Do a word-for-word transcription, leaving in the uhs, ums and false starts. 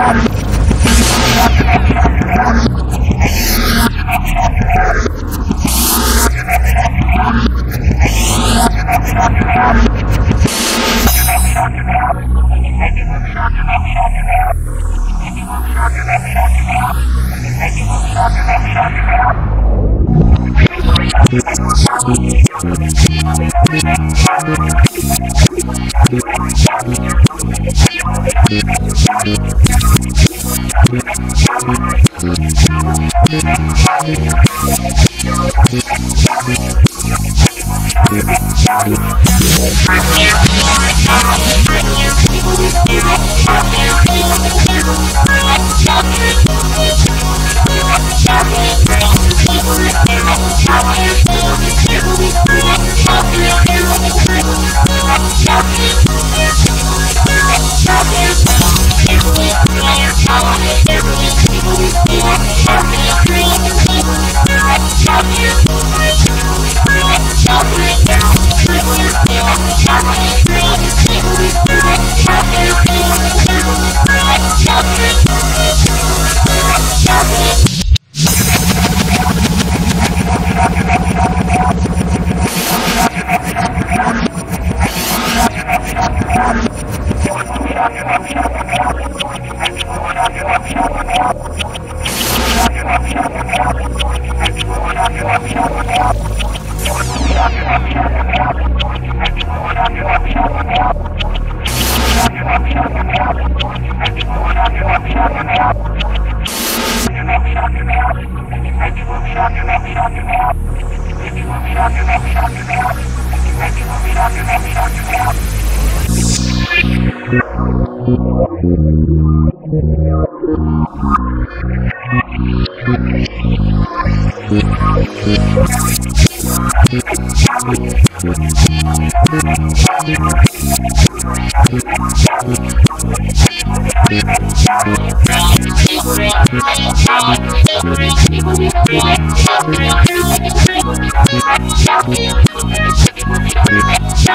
Shut